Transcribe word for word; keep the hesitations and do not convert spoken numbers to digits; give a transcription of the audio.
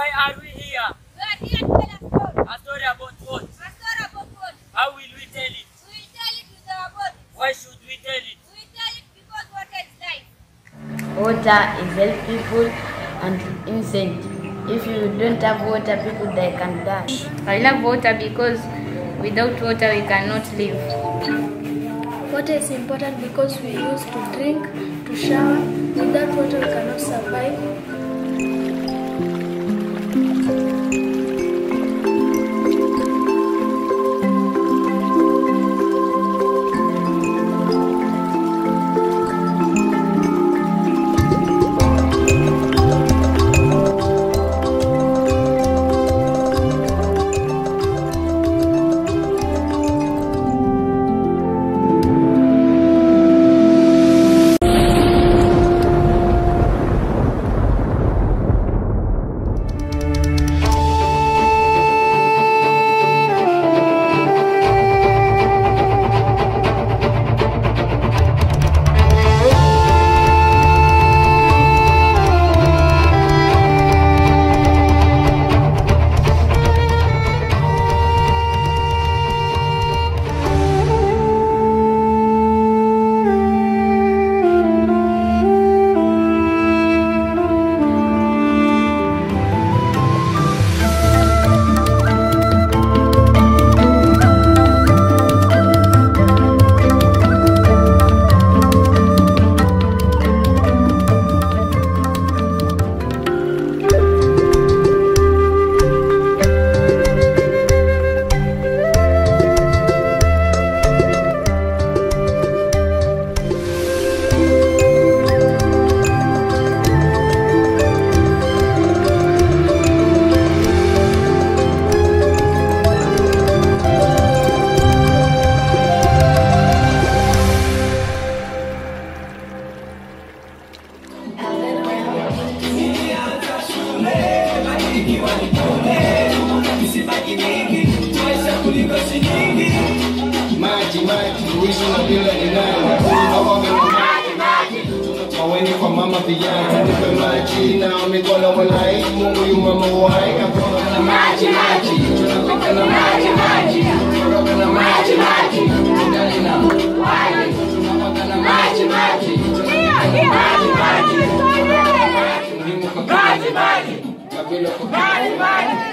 Why are we here? We are here to tell a story. A story about what? A story about what? How will we tell it? We will tell it with our body. Why should we tell it? We will tell it because water is life. Water is helpful and innocent. If you don't have water, people they can die. I love water because without water we cannot live. Water is important because we use to drink, to shower. Without water we cannot survive. Maji, maji, uishi na bila inama. Kuna wame na maji, maji. Maweni kwa mama vijana. Nipe maji, na wamikola walai. Mungu yu mama wai. Kapona na maji, maji. Tunapika na maji, maji. Tunapika na maji, maji. Tunapika na maji, maji. Tunapika na maji, maji. Tunapika na maji, maji. Maji, maji. Maji, maji.